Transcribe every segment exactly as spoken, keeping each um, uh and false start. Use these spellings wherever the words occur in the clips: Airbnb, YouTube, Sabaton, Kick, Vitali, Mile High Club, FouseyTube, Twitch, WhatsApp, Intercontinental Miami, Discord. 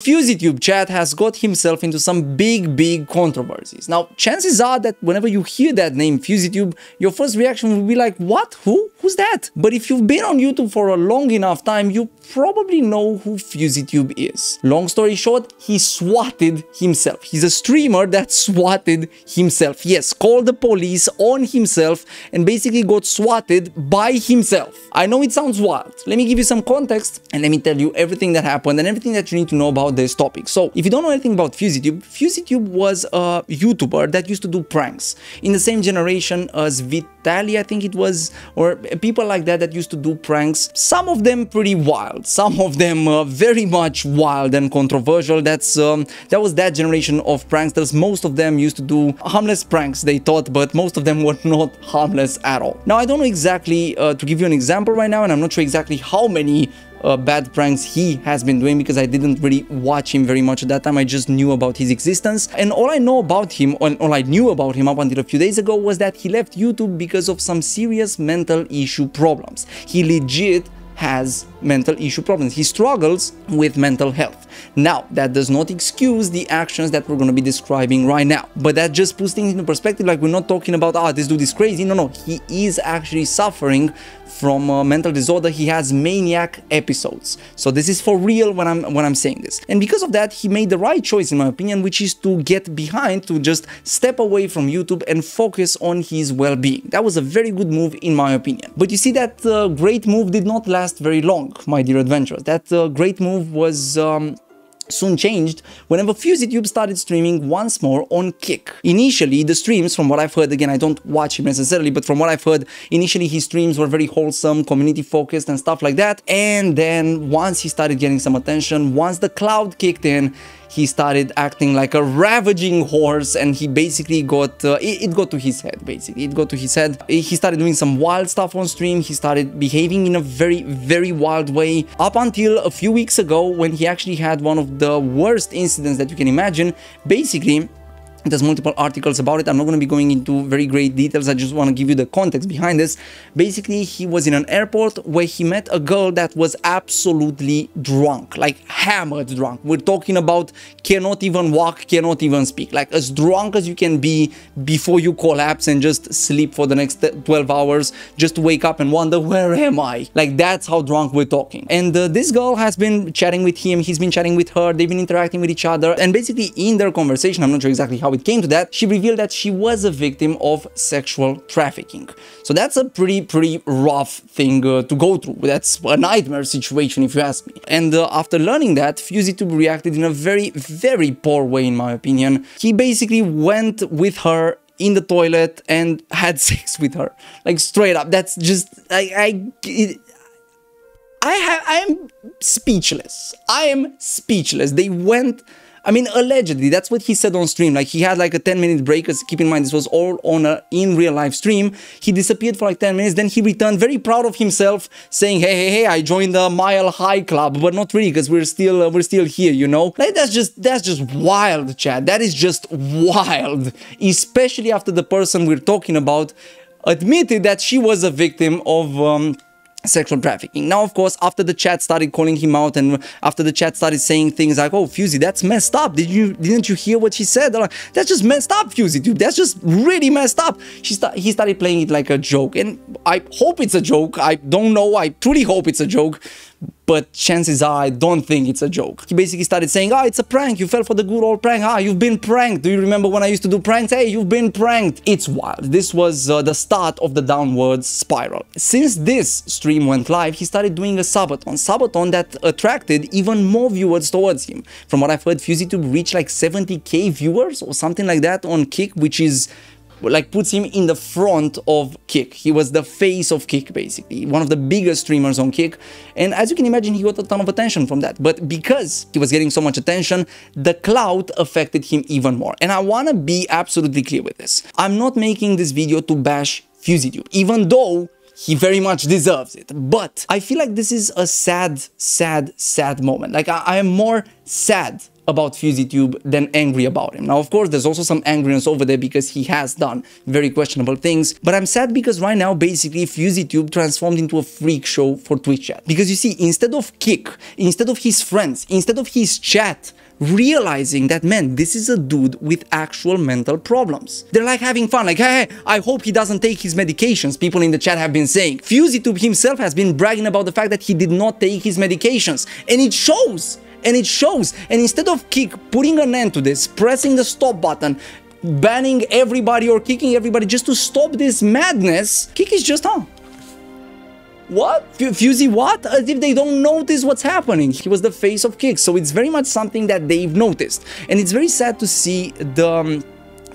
FouseyTube chat has got himself into some big, big controversies. Now, chances are that whenever you hear that name, FouseyTube, your first reaction will be like, what? Who? Who's that? But if you've been on YouTube for a long enough time, you probably know who FouseyTube is. Long story short, he swatted himself. He's a streamer that swatted himself. Yes, called the police on himself and basically got swatted by himself. I know it sounds wild. Let me give you some context and let me tell you everything that happened and everything that you need to know about this topic. So if you don't know anything about FouseyTube, FouseyTube was a YouTuber that used to do pranks in the same generation as Vitali, I think it was, or people like that that used to do pranks. Some of them pretty wild, some of them uh, very much wild and controversial. That's um, that was that generation of pranksters. Most of them used to do harmless pranks, they thought, but most of them were not harmless at all. Now I don't know exactly uh, to give you an example right now, and I'm not sure exactly how many Uh, bad pranks he has been doing, because I didn't really watch him very much at that time. I just knew about his existence, and all I know about him, and all I knew about him up until a few days ago, was that he left YouTube because of some serious mental issue problems. He legit has mental issue problems. He struggles with mental health. Now, that does not excuse the actions that we're going to be describing right now, but that just puts things into perspective. Like, we're not talking about, ah, oh, this dude is crazy. No, no, he is actually suffering from a mental disorder. He has maniac episodes. So this is for real when I'm when I'm saying this. And because of that, he made the right choice, in my opinion, which is to get behind, to just step away from YouTube and focus on his well-being. That was a very good move, in my opinion. But you see, that uh, great move did not last very long, my dear adventurers. That uh, great move was um, soon changed whenever FouseyTube started streaming once more on Kick. Initially, the streams, from what I've heard, again, I don't watch him necessarily, but from what I've heard, initially his streams were very wholesome, community-focused and stuff like that. And then once he started getting some attention, once the cloud kicked in, he started acting like a ravaging horse, and he basically got, uh, it, it got to his head, basically. It got to his head. He started doing some wild stuff on stream. He started behaving in a very, very wild way, up until a few weeks ago, when he actually had one of the worst incidents that you can imagine. Basically, there's multiple articles about it. I'm not going to be going into very great details. I just want to give you the context behind this. Basically, he was in an airport where he met a girl that was absolutely drunk, like hammered drunk. We're talking about cannot even walk, cannot even speak, like as drunk as you can be before you collapse and just sleep for the next twelve hours, just to wake up and wonder, where am I? Like, that's how drunk we're talking. And uh, this girl has been chatting with him. He's been chatting with her. They've been interacting with each other. And basically, in their conversation, I'm not sure exactly how it came to that, she revealed that she was a victim of sexual trafficking. So that's a pretty, pretty rough thing uh, to go through. That's a nightmare situation, if you ask me. And uh, after learning that, FouseyTube reacted in a very, very poor way, in my opinion. He basically went with her in the toilet and had sex with her. Like, straight up. That's just... I... I it, I, ha I am speechless. I am speechless. They went... I mean, allegedly, that's what he said on stream. Like, he had like a ten minute break, because keep in mind, this was all on a in real life stream. He disappeared for like ten minutes, then he returned very proud of himself, saying, hey, hey, hey, I joined the Mile High Club, but not really, because we're still, uh, we're still here, you know? Like, that's just, that's just wild, chat. That is just wild, especially after the person we're talking about admitted that she was a victim of, um, sexual trafficking. Now, of course, after the chat started calling him out, and after the chat started saying things like, oh, Fousey, that's messed up. Did you, didn't you hear what she said? Like, that's just messed up, Fousey, dude. That's just really messed up. She sta he started playing it like a joke. And I hope it's a joke. I don't know. I truly hope it's a joke. But chances are, I don't think it's a joke. He basically started saying, ah, it's a prank. You fell for the good old prank. Ah, you've been pranked. Do you remember when I used to do pranks? Hey, you've been pranked. It's wild. This was uh, the start of the downward spiral. Since this stream went live, he started doing a Sabaton. Sabaton that attracted even more viewers towards him. From what I've heard, FouseyTube reached like seventy K viewers or something like that on Kick, which is... like puts him in the front of Kick. He was the face of Kick, basically, one of the biggest streamers on Kick. And as you can imagine, he got a ton of attention from that. But because he was getting so much attention, the clout affected him even more. And I want to be absolutely clear with this. I'm not making this video to bash FouseyTube, even though he very much deserves it. But I feel like this is a sad, sad, sad moment. Like, I, I am more sad about FouseyTube than angry about him. Now, of course, there's also some angriness over there because he has done very questionable things, but I'm sad because right now, basically, FouseyTube transformed into a freak show for Twitch chat. Because you see, instead of Kick, instead of his friends, instead of his chat, realizing that, man, this is a dude with actual mental problems. They're like having fun, like, hey, hey, I hope he doesn't take his medications, people in the chat have been saying. FouseyTube himself has been bragging about the fact that he did not take his medications, and it shows, and it shows. And instead of Kick putting an end to this, pressing the stop button, banning everybody or kicking everybody just to stop this madness, Kick is just on. Huh? What? Fousey what? As if they don't notice what's happening. He was the face of Kick, so it's very much something that they've noticed. And it's very sad to see the um,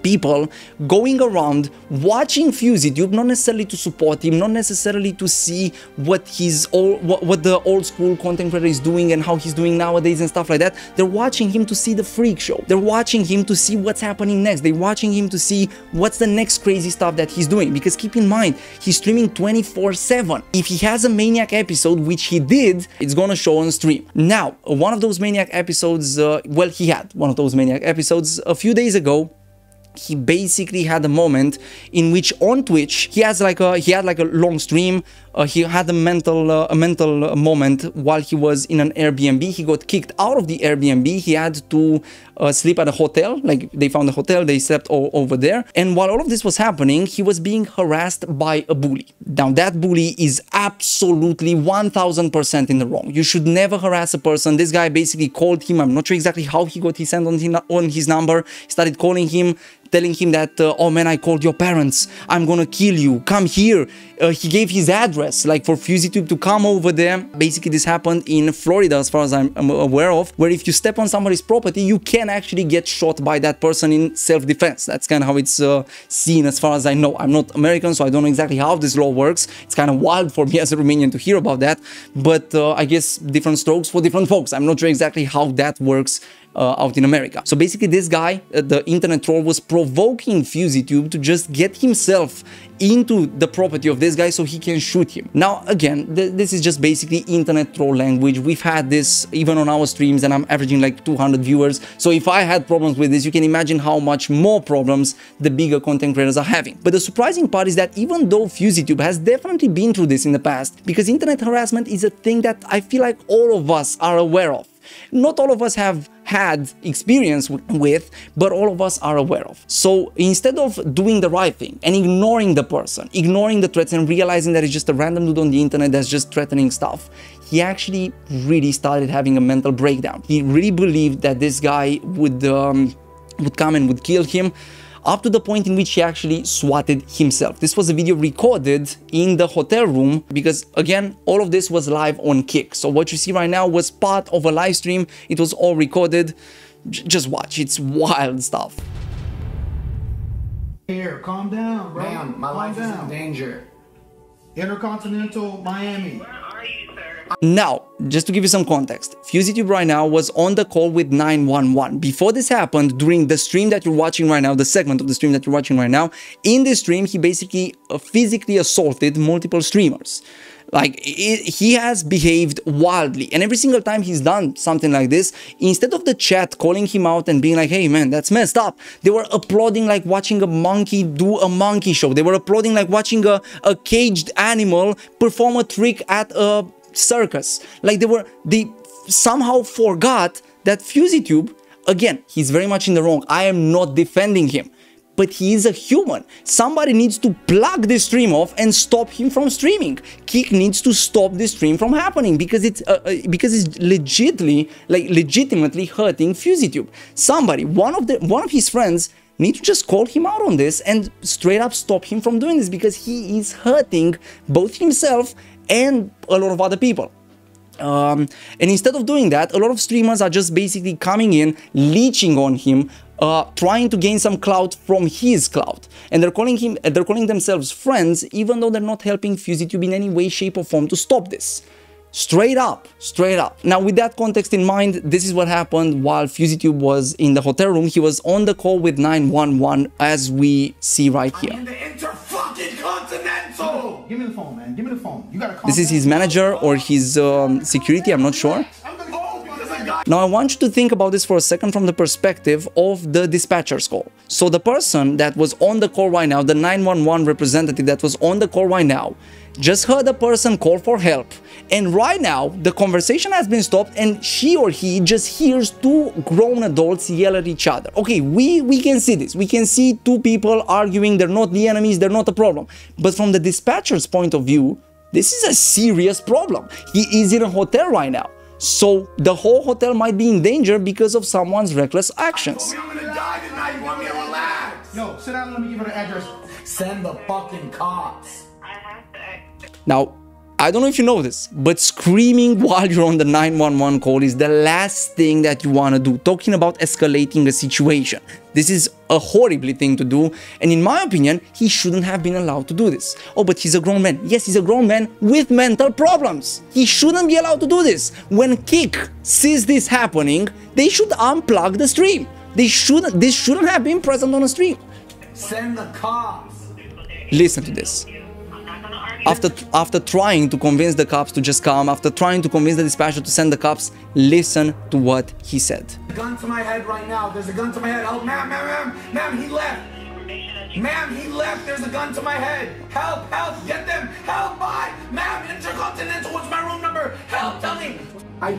people going around watching FouseyTube, not necessarily to support him, not necessarily to see what he's all what, what the old school content creator is doing and how he's doing nowadays and stuff like that. They're watching him to see the freak show. They're watching him to see what's happening next. They're watching him to see what's the next crazy stuff that he's doing. Because keep in mind, he's streaming twenty-four seven. If he has a maniac episode, which he did, it's gonna show on stream. Now, one of those maniac episodes, uh, well, he had one of those maniac episodes a few days ago. He basically had a moment in which on Twitch he has like a he had like a long stream. Uh, he had a mental uh, a mental moment while he was in an Airbnb. He got kicked out of the Airbnb. He had to uh, sleep at a hotel. Like, they found a hotel, they slept all over there. And while all of this was happening, he was being harassed by a bully. Now, that bully is absolutely one thousand percent in the wrong. You should never harass a person. This guy basically called him. I'm not sure exactly how he got his hand on his, on his number. He started calling him, telling him that, uh, oh man, I called your parents, I'm gonna kill you, come here. Uh, he gave his address, like, for FouseyTube to come over there. Basically, this happened in Florida, as far as I'm, I'm aware of, where if you step on somebody's property, you can actually get shot by that person in self-defense. That's kind of how it's uh, seen, as far as I know. I'm not American, so I don't know exactly how this law works. It's kind of wild for me as a Romanian to hear about that, but uh, I guess different strokes for different folks. I'm not sure exactly how that works Uh, out in America. So basically, this guy, uh, the internet troll, was provoking FouseyTube to just get himself into the property of this guy so he can shoot him. Now, again, th this is just basically internet troll language. We've had this even on our streams, and I'm averaging like two hundred viewers. So if I had problems with this, you can imagine how much more problems the bigger content creators are having. But the surprising part is that even though FouseyTube has definitely been through this in the past, because internet harassment is a thing that I feel like all of us are aware of. Not all of us have had experience with, but all of us are aware of. So instead of doing the right thing and ignoring the person, ignoring the threats and realizing that it's just a random dude on the internet that's just threatening stuff, he actually really started having a mental breakdown. He really believed that this guy would, um, would come and would kill him, up to the point in which he actually swatted himself. This was a video recorded in the hotel room, because again, all of this was live on Kick. So what you see right now was part of a live stream. It was all recorded. J- just watch, it's wild stuff. Here, calm down, bro. Ma'am, my life is in danger. Intercontinental Miami. Where are you, sir? Now, just to give you some context, FouseyTube right now was on the call with nine one one. Before this happened, during the stream that you're watching right now, the segment of the stream that you're watching right now, in this stream, he basically physically assaulted multiple streamers. Like, it, he has behaved wildly, and every single time he's done something like this, instead of the chat calling him out and being like, hey man, that's messed up, they were applauding like watching a monkey do a monkey show. They were applauding like watching a, a caged animal perform a trick at a circus. Like, they were, they somehow forgot that FouseyTube, again, he's very much in the wrong. I am not defending him, but he is a human. Somebody needs to plug this stream off and stop him from streaming. Kick needs to stop this stream from happening, because it's uh, uh, because it's legitimately, like legitimately hurting FouseyTube. Somebody, one of the one of his friends, need to just call him out on this and straight up stop him from doing this, because he is hurting both himself and a lot of other people. Um, and instead of doing that, a lot of streamers are just basically coming in, leeching on him, uh, trying to gain some clout from his clout. And they're calling him, they're calling themselves friends, even though they're not helping FouseyTube in any way, shape, or form to stop this. Straight up, straight up. Now, with that context in mind, this is what happened while FouseyTube was in the hotel room. He was on the call with nine one one, as we see right here. I'm in the Inter-fucking-Continental! Give me the phone, man. Give me the phone. You gotta call. This is his manager or his um, security, I'm not sure. I'm gonna go because I got Now I want you to think about this for a second from the perspective of the dispatcher's call. So the person that was on the call right now, the nine one one representative that was on the call right now, just heard a person call for help, and right now the conversation has been stopped and she or he just hears two grown adults yell at each other. Okay, we we can see this, we can see two people arguing, they're not the enemies, they're not a problem, but from the dispatcher's point of view, this is a serious problem. He is in a hotel right now, so the whole hotel might be in danger because of someone's reckless actions. Yo, sit down, let me give her the address. Send the fucking cops. Now, I don't know if you know this, but screaming while you're on the nine one one call is the last thing that you want to do, talking about escalating a situation. This is a horrible thing to do, and in my opinion, he shouldn't have been allowed to do this. Oh, but he's a grown man. Yes, he's a grown man with mental problems. He shouldn't be allowed to do this. When Kick sees this happening, they should unplug the stream. They shouldn't, this shouldn't have been present on a stream. Send the cops. Listen to this. After, after trying to convince the cops to just come, after trying to convince the dispatcher to send the cops, listen to what he said. There's a gun to my head right now. There's a gun to my head. Oh, ma'am, ma'am, ma'am, ma'am, he left. Ma'am, he left. There's a gun to my head. Help, help, get them. Help, bye. Ma'am, Intercontinental, what's my room number? Help, tell me. I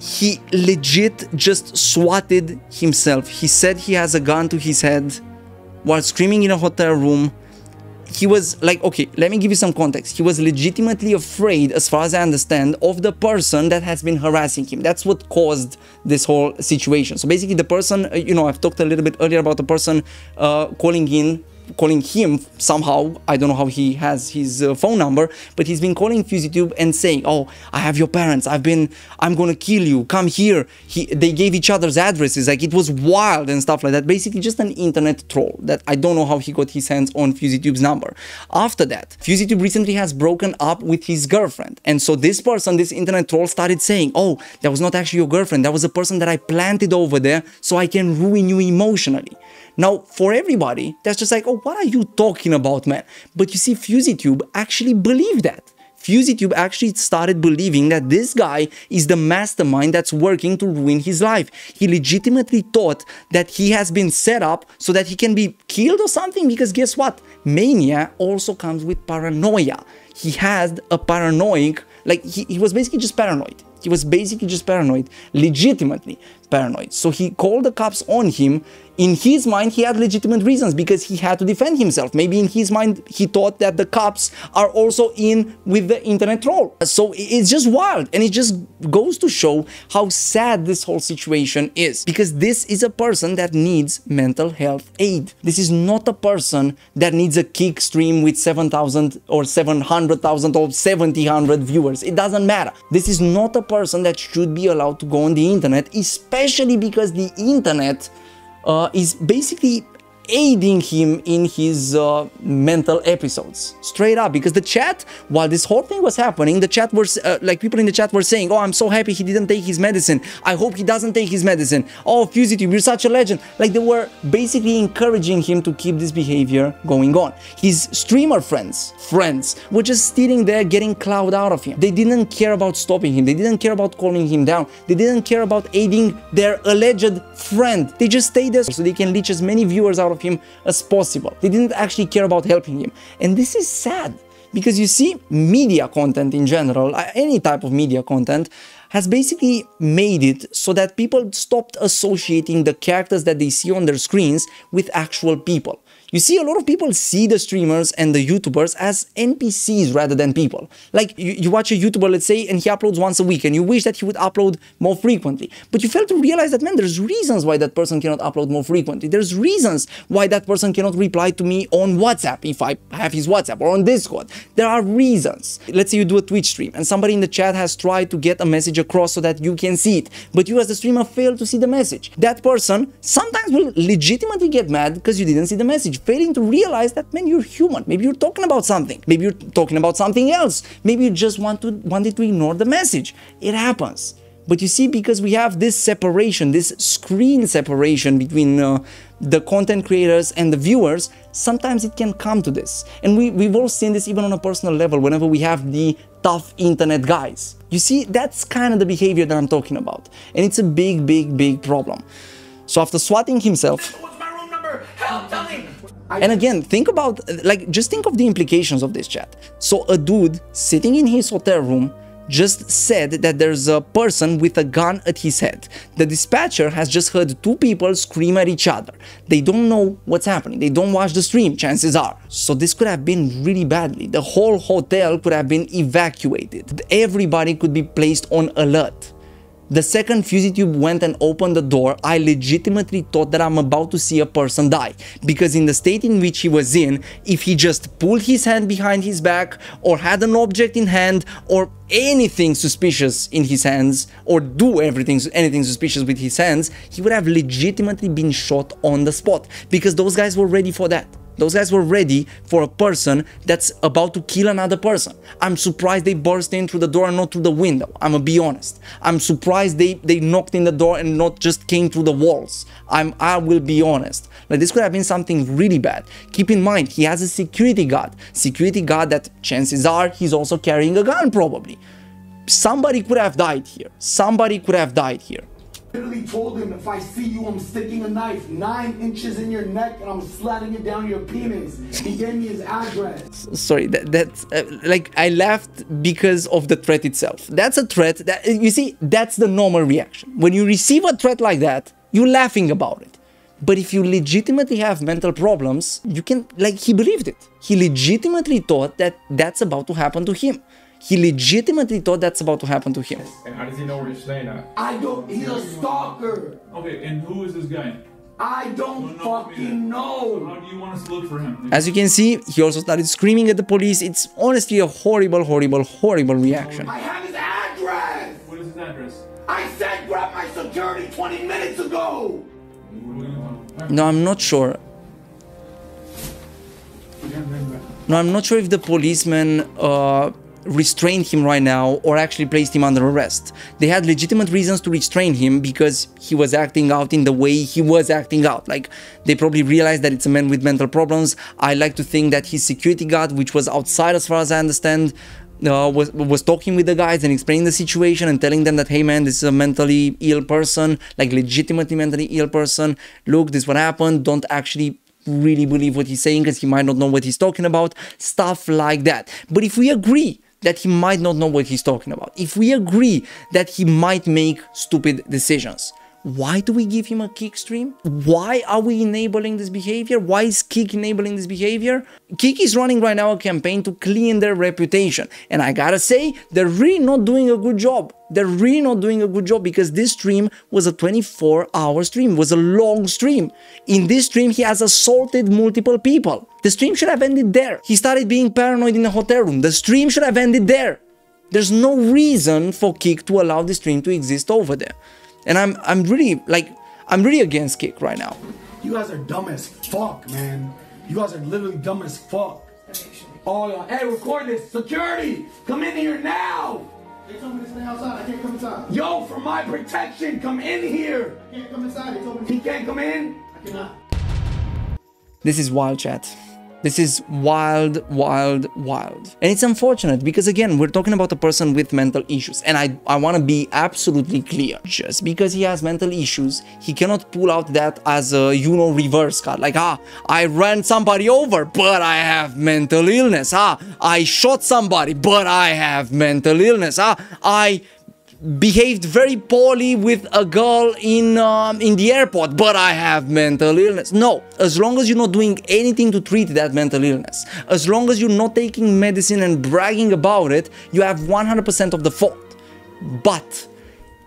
he legit just swatted himself. He said he has a gun to his head while screaming in a hotel room. He was like, okay, let me give you some context. He was legitimately afraid, as far as I understand, of the person that has been harassing him. That's what caused this whole situation. So basically the person, you know, I've talked a little bit earlier about the person uh, calling in, calling him somehow. I don't know how he has his uh, phone number, but he's been calling FouseyTube and saying, oh, I have your parents. I've been, I'm going to kill you. Come here. He, they gave each other's addresses. Like, it was wild and stuff like that. Basically just an internet troll that I don't know how he got his hands on FouseyTube's number. After that, FouseyTube recently has broken up with his girlfriend. And so this person, this internet troll, started saying, oh, that was not actually your girlfriend. That was a person that I planted over there so I can ruin you emotionally. Now, for everybody, that's just like, oh, what are you talking about, man? But you see, FouseyTube actually believed that. FouseyTube actually started believing that this guy is the mastermind that's working to ruin his life. He legitimately thought that he has been set up so that he can be killed or something, because guess what? Mania also comes with paranoia. He had a paranoid, like he, he was basically just paranoid. He was basically just paranoid, legitimately paranoid. So he called the cops on him. In his mind, he had legitimate reasons because he had to defend himself. Maybe in his mind, he thought that the cops are also in with the internet troll. So it's just wild. And it just goes to show how sad this whole situation is, because this is a person that needs mental health aid. This is not a person that needs a Kick stream with seven thousand or seven hundred thousand or seven hundred viewers. It doesn't matter. This is not a person that should be allowed to go on the internet, especially because the internet Uh, is basically aiding him in his uh, mental episodes, straight up. Because the chat, while this whole thing was happening, the chat was uh, like, people in the chat were saying, oh, I'm so happy he didn't take his medicine, I hope he doesn't take his medicine, oh, FouseyTube, you're such a legend. Like, they were basically encouraging him to keep this behavior going on. His streamer friends friends were just sitting there getting clout out of him. They didn't care about stopping him, they didn't care about calming him down, they didn't care about aiding their alleged friend. They just stayed there so they can leech as many viewers out of him as possible. They didn't actually care about helping him. And this is sad, because you see, media content in general, any type of media content, has basically made it so that people stopped associating the characters that they see on their screens with actual people. You see, a lot of people see the streamers and the YouTubers as N P Cs rather than people. Like, you, you watch a YouTuber, let's say, and he uploads once a week, and you wish that he would upload more frequently. But you fail to realize that, man, there's reasons why that person cannot upload more frequently. There's reasons why that person cannot reply to me on WhatsApp if I have his WhatsApp, or on Discord. There are reasons. Let's say you do a Twitch stream, and somebody in the chat has tried to get a message across so that you can see it, but you as the streamer fail to see the message. That person sometimes will legitimately get mad because you didn't see the message, failing to realize that, man, you're human. Maybe you're talking about something. Maybe you're talking about something else. Maybe you just want to wanted to ignore the message. It happens. But you see, because we have this separation, this screen separation between uh, the content creators and the viewers, sometimes it can come to this. And we, we've all seen this even on a personal level whenever we have the tough internet guys. You see, that's kind of the behavior that I'm talking about. And it's a big, big, big problem. So after swatting himself... What's my room number? Help, tell me. And again, think about, like, just think of the implications of this chat. So a dude sitting in his hotel room just said that there's a person with a gun at his head. The dispatcher has just heard two people scream at each other. They don't know what's happening. They don't watch the stream, chances are. So this could have been really badly. The whole hotel could have been evacuated. Everybody could be placed on alert. The second FouseyTube went and opened the door, I legitimately thought that I'm about to see a person die, because in the state in which he was in, if he just pulled his hand behind his back, or had an object in hand, or anything suspicious in his hands, or do everything, anything suspicious with his hands, he would have legitimately been shot on the spot, because those guys were ready for that. Those guys were ready for a person that's about to kill another person. I'm surprised they burst in through the door and not through the window. I'm gonna be honest. I'm surprised they, they knocked in the door and not just came through the walls. I'm, I will be honest. Like, this could have been something really bad. Keep in mind, he has a security guard. Security guard that, chances are, he's also carrying a gun probably. Somebody could have died here. Somebody could have died here. Literally told him, if I see you, I'm sticking a knife nine inches in your neck and I'm sliding it down your penis. He gave me his address. Sorry, that, that's uh, like, I laughed because of the threat itself. That's a threat that, you see, that's the normal reaction. When you receive a threat like that, you're laughing about it. But if you legitimately have mental problems, you can, like, he believed it. He legitimately thought that that's about to happen to him. He legitimately thought that's about to happen to him. And how does he know where you're staying at? I don't, he's a stalker. Okay, and who is this guy? I don't fucking know. How do you want us to look for him? As you can see, he also started screaming at the police. It's honestly a horrible, horrible, horrible reaction. I have his address. What is his address? I said grab my security twenty minutes ago. No, I'm not sure. No, I'm not sure if the policeman, uh, restrained him right now or actually placed him under arrest. They had legitimate reasons to restrain him because he was acting out in the way he was acting out. Like, they probably realized that it's a man with mental problems. I like to think that his security guard, which was outside as far as I understand, uh, was, was talking with the guys and explaining the situation and telling them that, hey man, this is a mentally ill person, like legitimately mentally ill person. Look, this is what happened. Don't actually really believe what he's saying because he might not know what he's talking about. Stuff like that. But if we agree that he might not know what he's talking about, if we agree that he might make stupid decisions, why do we give him a Kick stream? Why are we enabling this behavior? Why is Kick enabling this behavior? Kick is running right now a campaign to clean their reputation. And I gotta say, they're really not doing a good job. They're really not doing a good job because this stream was a twenty-four hour stream, was a long stream. In this stream, he has assaulted multiple people. The stream should have ended there. He started being paranoid in a hotel room. The stream should have ended there. There's no reason for Kick to allow this stream to exist over there. And I'm, I'm really, like, I'm really against Kick right now. You guys are dumb as fuck, man. You guys are literally dumb as fuck. All y'all, hey, record this. Security, come in here now. They told me to stay outside. I can't come inside. Yo, for my protection, come in here. I can't come inside. They told me to... He can't come in? I cannot. This is wild, chat. This is wild, wild, wild. And it's unfortunate because, again, we're talking about a person with mental issues. And I, I want to be absolutely clear. Just because he has mental issues, he cannot pull out that as a, you know, reverse card. Like, ah, I ran somebody over, but I have mental illness. Ah, I shot somebody, but I have mental illness. Ah, I behaved very poorly with a girl in um, in the airport, but I have mental illness. No, as long as you're not doing anything to treat that mental illness, as long as you're not taking medicine and bragging about it, you have one hundred percent of the fault. But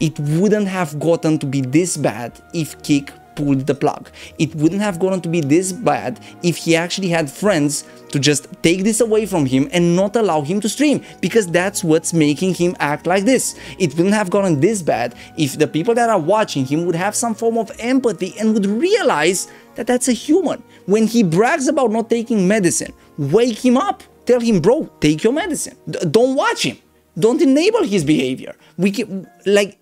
it wouldn't have gotten to be this bad if Kick pulled the plug. It wouldn't have gotten to be this bad if he actually had friends to just take this away from him and not allow him to stream, because that's what's making him act like this. It wouldn't have gotten this bad if the people that are watching him would have some form of empathy and would realize that that's a human. When he brags about not taking medicine, wake him up. Tell him, bro, take your medicine. D- don't watch him. Don't enable his behavior. We can, like,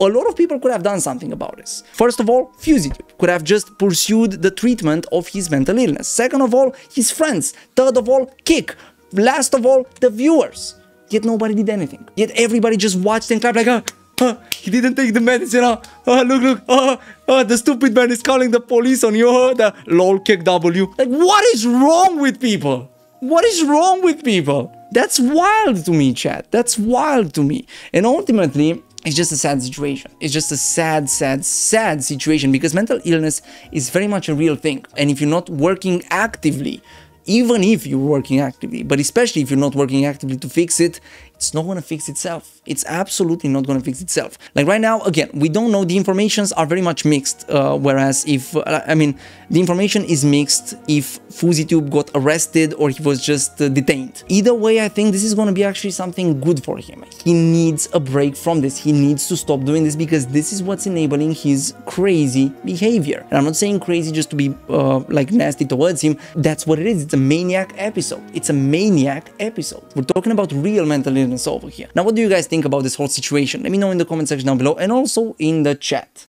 a lot of people could have done something about this. First of all, FouseyTube could have just pursued the treatment of his mental illness. Second of all, his friends. Third of all, Kick. Last of all, the viewers. Yet nobody did anything. Yet everybody just watched and clapped like, ah, ah, he didn't take the medicine. Ah, ah, look, look, ah, ah, the stupid man is calling the police on you. Ah, the lol Kick W. Like, what is wrong with people? What is wrong with people? That's wild to me, chat. That's wild to me. And ultimately, it's just a sad situation. It's just a sad, sad, sad situation, because mental illness is very much a real thing. And if you're not working actively, even if you're working actively, but especially if you're not working actively to fix it, it's not gonna fix itself. It's absolutely not gonna fix itself. Like right now, again, we don't know. The informations are very much mixed. Uh, whereas if, uh, I mean, the information is mixed if FouseyTube got arrested or he was just uh, detained. Either way, I think this is gonna be actually something good for him. He needs a break from this. He needs to stop doing this, because this is what's enabling his crazy behavior. And I'm not saying crazy just to be uh, like nasty towards him. That's what it is. It's a maniac episode. It's a maniac episode. We're talking about real mental illness over here. Now, what do you guys think about this whole situation? Let me know in the comment section down below and also in the chat.